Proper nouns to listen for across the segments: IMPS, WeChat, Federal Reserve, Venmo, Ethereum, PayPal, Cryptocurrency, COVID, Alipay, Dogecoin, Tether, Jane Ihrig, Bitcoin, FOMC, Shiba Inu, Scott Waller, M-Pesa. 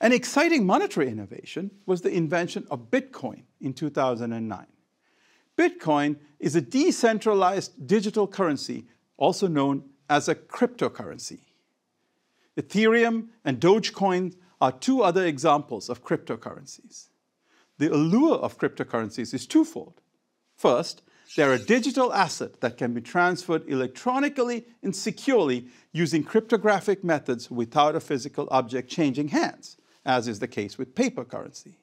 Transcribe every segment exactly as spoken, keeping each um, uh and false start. An exciting monetary innovation was the invention of Bitcoin in two thousand nine. Bitcoin is a decentralized digital currency, also known as a cryptocurrency. Ethereum and Dogecoin are two other examples of cryptocurrencies. The allure of cryptocurrencies is twofold. First, they're a digital asset that can be transferred electronically and securely using cryptographic methods without a physical object changing hands, as is the case with paper currency.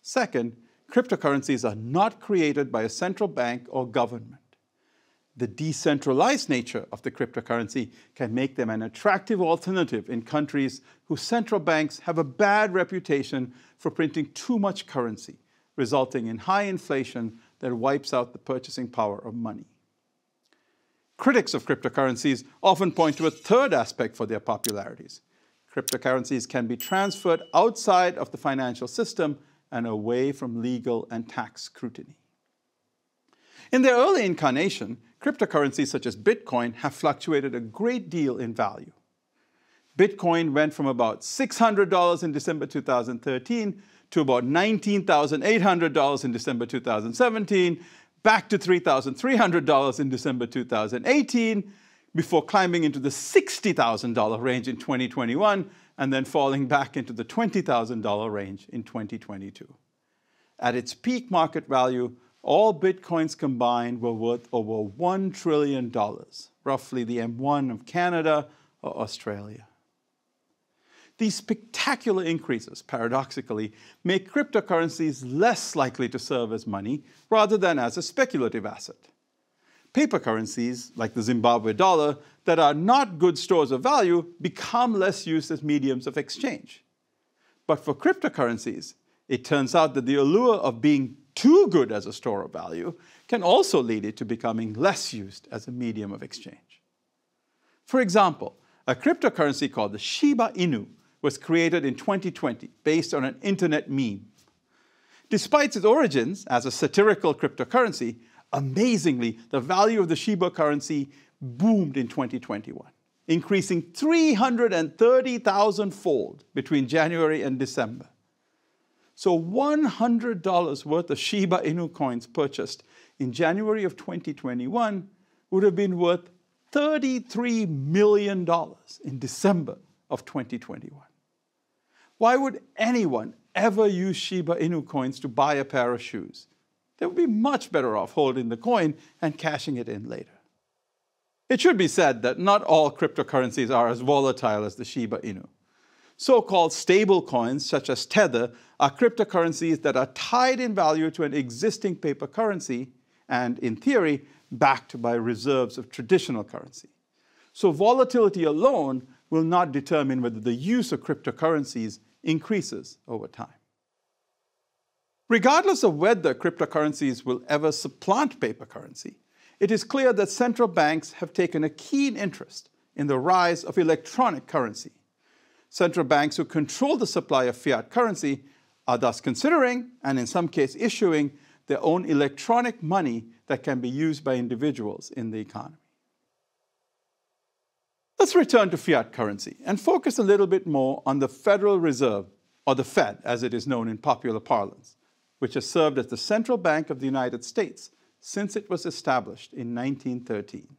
Second, cryptocurrencies are not created by a central bank or government. The decentralized nature of the cryptocurrency can make them an attractive alternative in countries whose central banks have a bad reputation for printing too much currency, resulting in high inflation that wipes out the purchasing power of money. Critics of cryptocurrencies often point to a third aspect for their popularities. Cryptocurrencies can be transferred outside of the financial system and away from legal and tax scrutiny. In their early incarnation, cryptocurrencies such as Bitcoin have fluctuated a great deal in value. Bitcoin went from about six hundred dollars in December two thousand thirteen to about nineteen thousand eight hundred dollars in December two thousand seventeen, back to three thousand three hundred dollars in December two thousand eighteen, before climbing into the sixty thousand dollar range in twenty twenty-one, and then falling back into the twenty thousand dollar range in twenty twenty-two. At its peak market value, all Bitcoins combined were worth over one trillion dollars, roughly the M one of Canada or Australia. These spectacular increases, paradoxically, make cryptocurrencies less likely to serve as money rather than as a speculative asset. Paper currencies, like the Zimbabwe dollar, that are not good stores of value become less used as mediums of exchange. But for cryptocurrencies, it turns out that the allure of being too good as a store of value can also lead it to becoming less used as a medium of exchange. For example, a cryptocurrency called the Shiba Inu was created in twenty twenty based on an internet meme. Despite its origins as a satirical cryptocurrency, amazingly, the value of the Shiba currency boomed in twenty twenty-one, increasing three hundred thirty thousand fold between January and December. So one hundred dollars worth of Shiba Inu coins purchased in January of twenty twenty-one would have been worth thirty-three million dollars in December of twenty twenty-one. Why would anyone ever use Shiba Inu coins to buy a pair of shoes? They would be much better off holding the coin and cashing it in later. It should be said that not all cryptocurrencies are as volatile as the Shiba Inu. So-called stablecoins, such as Tether, are cryptocurrencies that are tied in value to an existing paper currency and, in theory, backed by reserves of traditional currency. So volatility alone will not determine whether the use of cryptocurrencies increases over time. Regardless of whether cryptocurrencies will ever supplant paper currency, it is clear that central banks have taken a keen interest in the rise of electronic currency. Central banks who control the supply of fiat currency are thus considering, and in some cases issuing, their own electronic money that can be used by individuals in the economy. Let's return to fiat currency and focus a little bit more on the Federal Reserve, or the Fed as it is known in popular parlance, which has served as the central bank of the United States since it was established in nineteen thirteen.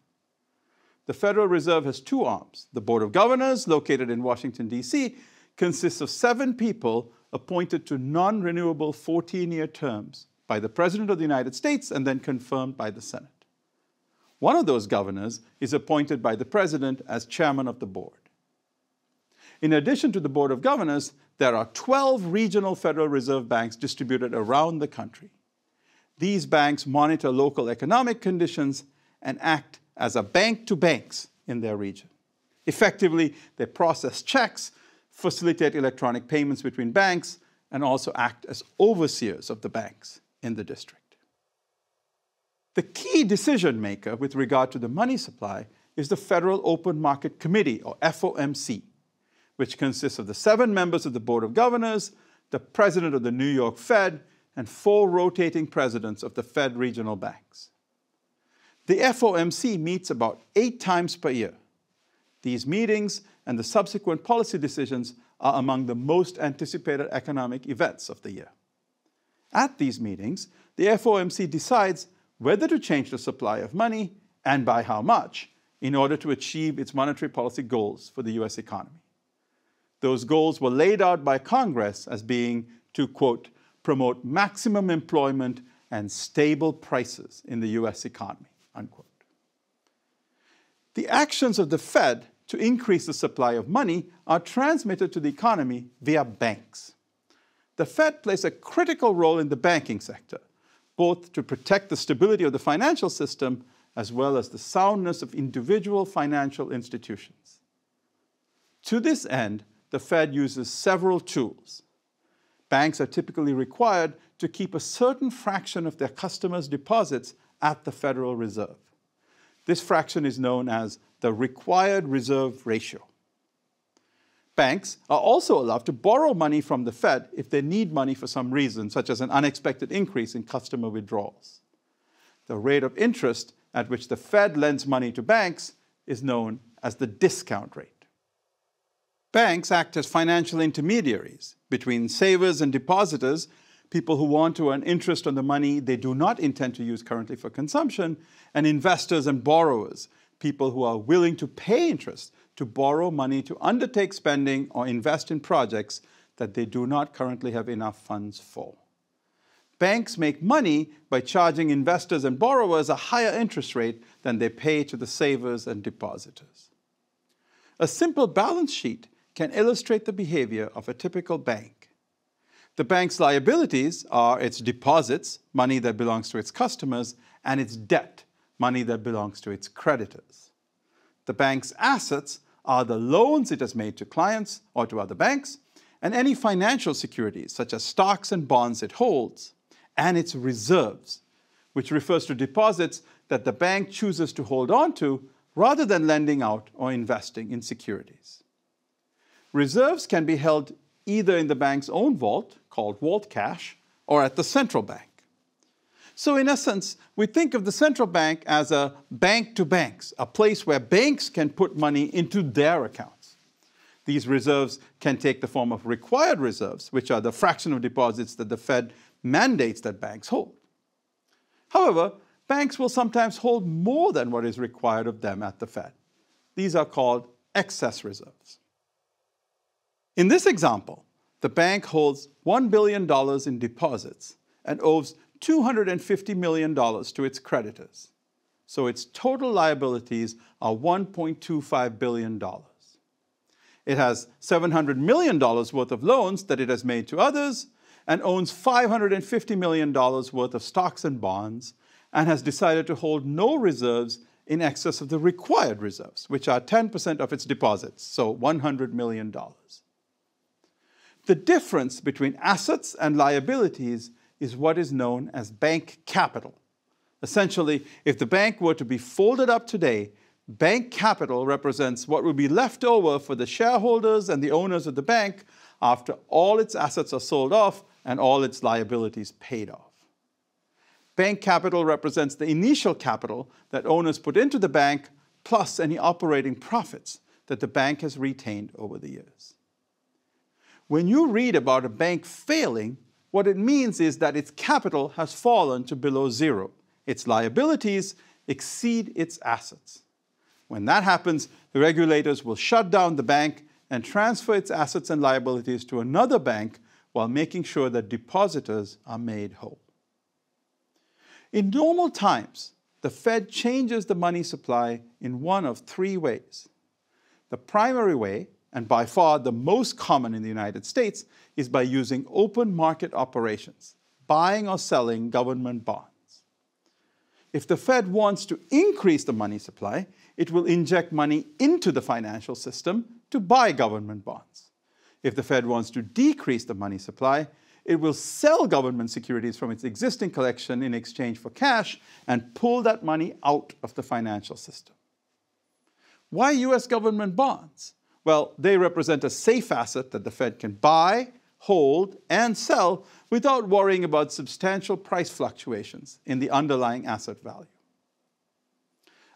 The Federal Reserve has two arms. The Board of Governors, located in Washington, D C, consists of seven people appointed to non-renewable fourteen-year terms by the President of the United States and then confirmed by the Senate. One of those governors is appointed by the President as chairman of the board. In addition to the Board of Governors, there are twelve regional Federal Reserve banks distributed around the country. These banks monitor local economic conditions and act as a bank to banks in their region. Effectively, they process checks, facilitate electronic payments between banks, and also act as overseers of the banks in the district. The key decision maker with regard to the money supply is the Federal Open Market Committee, or F O M C, which consists of the seven members of the Board of Governors, the president of the New York Fed, and four rotating presidents of the Fed regional banks. The F O M C meets about eight times per year. These meetings and the subsequent policy decisions are among the most anticipated economic events of the year. At these meetings, the F O M C decides whether to change the supply of money and by how much in order to achieve its monetary policy goals for the U S economy. Those goals were laid out by Congress as being to, quote, promote maximum employment and stable prices in the U S economy, unquote. The actions of the Fed to increase the supply of money are transmitted to the economy via banks. The Fed plays a critical role in the banking sector, both to protect the stability of the financial system as well as the soundness of individual financial institutions. To this end, the Fed uses several tools. Banks are typically required to keep a certain fraction of their customers' deposits at the Federal Reserve. This fraction is known as the required reserve ratio. Banks are also allowed to borrow money from the Fed if they need money for some reason, such as an unexpected increase in customer withdrawals. The rate of interest at which the Fed lends money to banks is known as the discount rate. Banks act as financial intermediaries between savers and depositors, people who want to earn interest on the money they do not intend to use currently for consumption, and investors and borrowers, people who are willing to pay interest to borrow money to undertake spending or invest in projects that they do not currently have enough funds for. Banks make money by charging investors and borrowers a higher interest rate than they pay to the savers and depositors. A simple balance sheet can illustrate the behavior of a typical bank. The bank's liabilities are its deposits, money that belongs to its customers, and its debt, money that belongs to its creditors. The bank's assets are the loans it has made to clients or to other banks, and any financial securities, such as stocks and bonds it holds, and its reserves, which refers to deposits that the bank chooses to hold on to rather than lending out or investing in securities. Reserves can be held either in the bank's own vault, called vault cash, or at the central bank. So in essence, we think of the central bank as a bank to banks, a place where banks can put money into their accounts. These reserves can take the form of required reserves, which are the fraction of deposits that the Fed mandates that banks hold. However, banks will sometimes hold more than what is required of them at the Fed. These are called excess reserves. In this example, the bank holds one billion dollars in deposits and owes two hundred fifty million dollars to its creditors. So its total liabilities are one point two five billion dollars. It has seven hundred million dollars worth of loans that it has made to others and owns five hundred fifty million dollars worth of stocks and bonds, and has decided to hold no reserves in excess of the required reserves, which are ten percent of its deposits, so one hundred million dollars. The difference between assets and liabilities is what is known as bank capital. Essentially, if the bank were to be folded up today, bank capital represents what will be left over for the shareholders and the owners of the bank after all its assets are sold off and all its liabilities paid off. Bank capital represents the initial capital that owners put into the bank, plus any operating profits that the bank has retained over the years. When you read about a bank failing, what it means is that its capital has fallen to below zero. Its liabilities exceed its assets. When that happens, the regulators will shut down the bank and transfer its assets and liabilities to another bank while making sure that depositors are made whole. In normal times, the Fed changes the money supply in one of three ways. The primary way, and by far the most common in the United States, is by using open market operations, buying or selling government bonds. If the Fed wants to increase the money supply, it will inject money into the financial system to buy government bonds. If the Fed wants to decrease the money supply, it will sell government securities from its existing collection in exchange for cash and pull that money out of the financial system. Why U S government bonds? Well, they represent a safe asset that the Fed can buy, hold, and sell without worrying about substantial price fluctuations in the underlying asset value.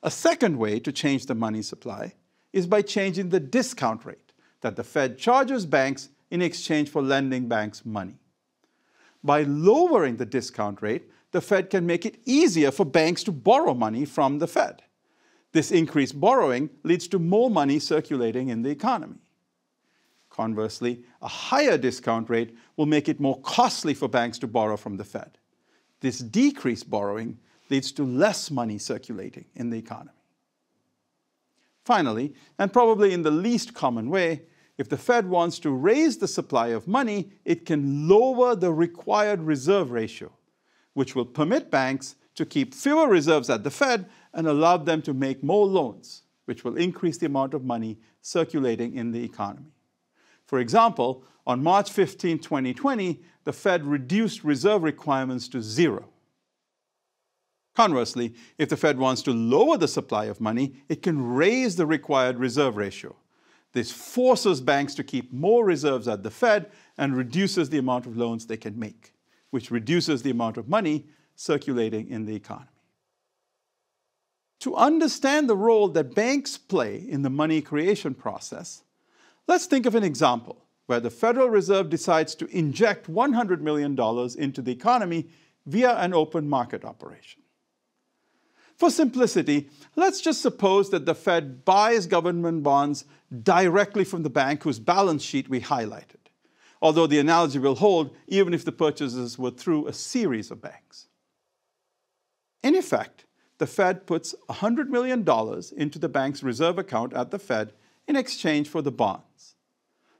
A second way to change the money supply is by changing the discount rate, that the Fed charges banks in exchange for lending banks money. By lowering the discount rate, the Fed can make it easier for banks to borrow money from the Fed. This increased borrowing leads to more money circulating in the economy. Conversely, a higher discount rate will make it more costly for banks to borrow from the Fed. This decreased borrowing leads to less money circulating in the economy. Finally, and probably in the least common way, if the Fed wants to raise the supply of money, it can lower the required reserve ratio, which will permit banks to keep fewer reserves at the Fed and allow them to make more loans, which will increase the amount of money circulating in the economy. For example, on March fifteenth, twenty twenty, the Fed reduced reserve requirements to zero. Conversely, if the Fed wants to lower the supply of money, it can raise the required reserve ratio. This forces banks to keep more reserves at the Fed and reduces the amount of loans they can make, which reduces the amount of money circulating in the economy. To understand the role that banks play in the money creation process, let's think of an example where the Federal Reserve decides to inject one hundred million dollars into the economy via an open market operation. For simplicity, let's just suppose that the Fed buys government bonds directly from the bank whose balance sheet we highlighted, although the analogy will hold even if the purchases were through a series of banks. In effect, the Fed puts one hundred million dollars into the bank's reserve account at the Fed in exchange for the bonds.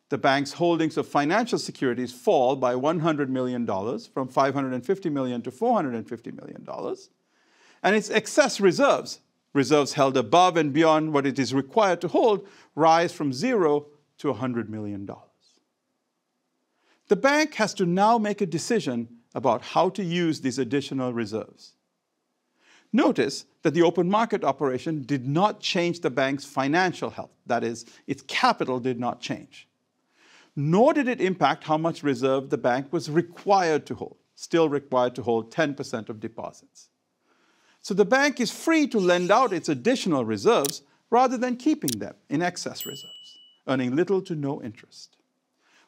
The bank's holdings of financial securities fall by one hundred million dollars, from five hundred fifty million dollars to four hundred fifty million dollars, and its excess reserves, reserves held above and beyond what it is required to hold, rise from zero to one hundred million dollars. The bank has to now make a decision about how to use these additional reserves. Notice that the open market operation did not change the bank's financial health, that is, its capital did not change. Nor did it impact how much reserve the bank was required to hold, still required to hold ten percent of deposits. So the bank is free to lend out its additional reserves rather than keeping them in excess reserves, earning little to no interest.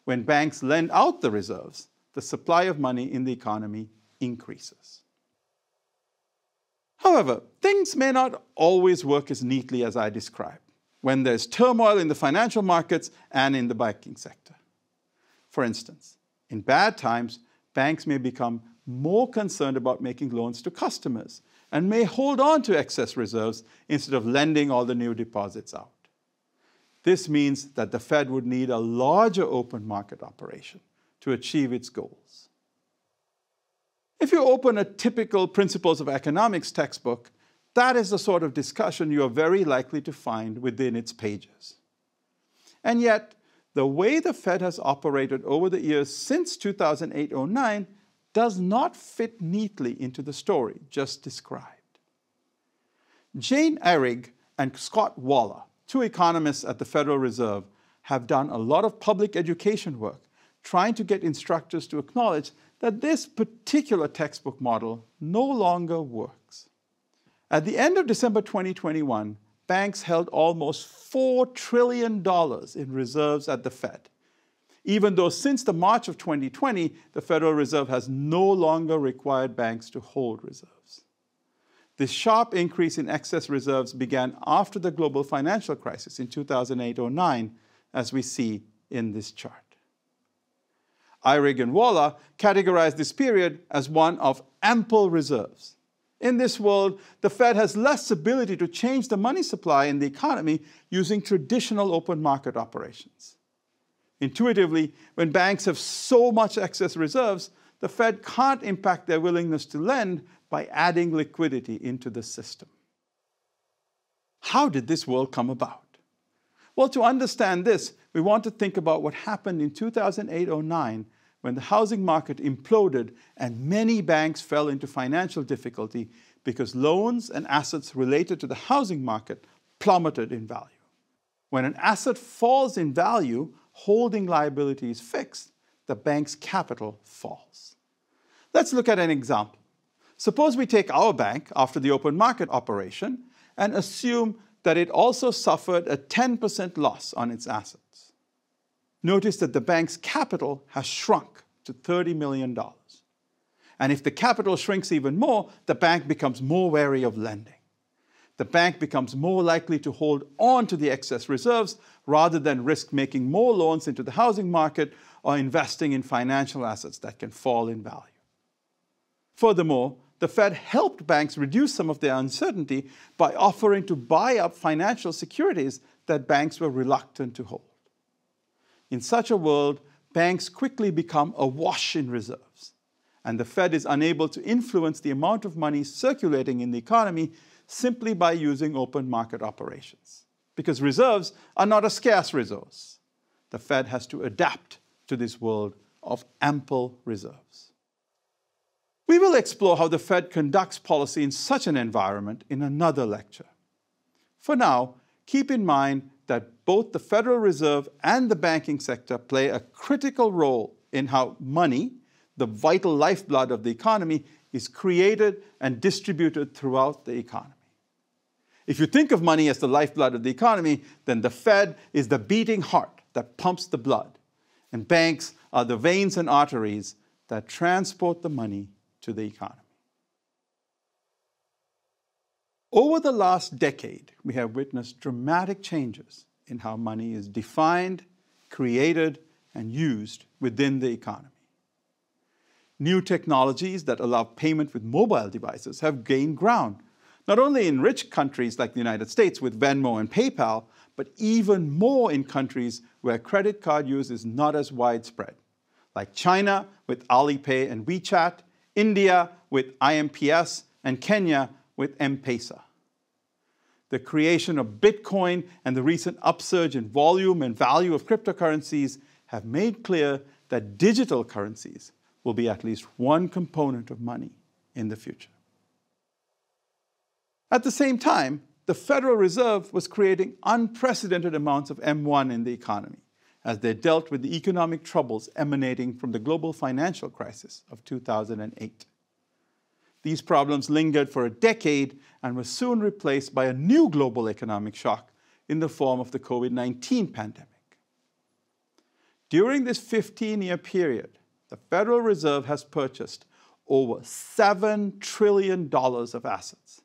When banks lend out the reserves, the supply of money in the economy increases. However, things may not always work as neatly as I described, when there's turmoil in the financial markets and in the banking sector. For instance, in bad times, banks may become more concerned about making loans to customers and may hold on to excess reserves instead of lending all the new deposits out. This means that the Fed would need a larger open market operation to achieve its goals. If you open a typical Principles of Economics textbook, that is the sort of discussion you are very likely to find within its pages. And yet, the way the Fed has operated over the years since two thousand eight oh nine does not fit neatly into the story just described. Jane Ihrig and Scott Waller, two economists at the Federal Reserve, have done a lot of public education work trying to get instructors to acknowledge that this particular textbook model no longer works. At the end of December twenty twenty-one, banks held almost four trillion dollars in reserves at the Fed, even though since the March of twenty twenty, the Federal Reserve has no longer required banks to hold reserves. This sharp increase in excess reserves began after the global financial crisis in two thousand eight oh nine, as we see in this chart. Ihrig and Waller categorized this period as one of ample reserves. In this world, the Fed has less ability to change the money supply in the economy using traditional open market operations. Intuitively, when banks have so much excess reserves, the Fed can't impact their willingness to lend by adding liquidity into the system. How did this world come about? Well, to understand this, we want to think about what happened in two thousand eight oh nine when the housing market imploded and many banks fell into financial difficulty because loans and assets related to the housing market plummeted in value. When an asset falls in value, holding liability is fixed, the bank's capital falls. Let's look at an example. Suppose we take our bank after the open market operation and assume that it also suffered a ten percent loss on its assets. notice that the bank's capital has shrunk to thirty million dollars. And if the capital shrinks even more, the bank becomes more wary of lending. The bank becomes more likely to hold on to the excess reserves rather than risk making more loans into the housing market or investing in financial assets that can fall in value. Furthermore, the Fed helped banks reduce some of their uncertainty by offering to buy up financial securities that banks were reluctant to hold. In such a world, banks quickly become awash in reserves, and the Fed is unable to influence the amount of money circulating in the economy simply by using open market operations, because reserves are not a scarce resource. The Fed has to adapt to this world of ample reserves. We will explore how the Fed conducts policy in such an environment in another lecture. For now, keep in mind that both the Federal Reserve and the banking sector play a critical role in how money, the vital lifeblood of the economy, is created and distributed throughout the economy. If you think of money as the lifeblood of the economy, then the Fed is the beating heart that pumps the blood, and banks are the veins and arteries that transport the money to the economy. Over the last decade, we have witnessed dramatic changes in how money is defined, created, and used within the economy. New technologies that allow payment with mobile devices have gained ground, not only in rich countries like the United States with Venmo and PayPal, but even more in countries where credit card use is not as widespread, like China with Alipay and WeChat, India with I M P S, and Kenya with M-Pesa. The creation of Bitcoin and the recent upsurge in volume and value of cryptocurrencies have made clear that digital currencies will be at least one component of money in the future. At the same time, the Federal Reserve was creating unprecedented amounts of M one in the economy as they dealt with the economic troubles emanating from the global financial crisis of two thousand eight. These problems lingered for a decade and were soon replaced by a new global economic shock in the form of the COVID nineteen pandemic. During this fifteen-year period, the Federal Reserve has purchased over seven trillion dollars of assets.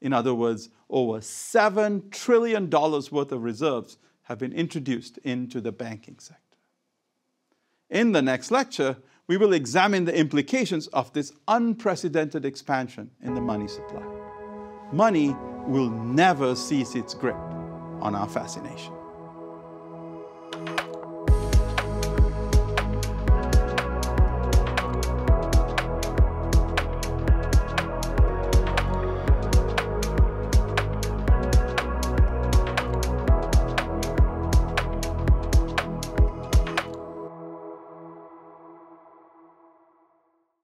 In other words, over seven trillion dollars worth of reserves have been introduced into the banking sector. In the next lecture, we will examine the implications of this unprecedented expansion in the money supply. Money will never cease its grip on our fascination.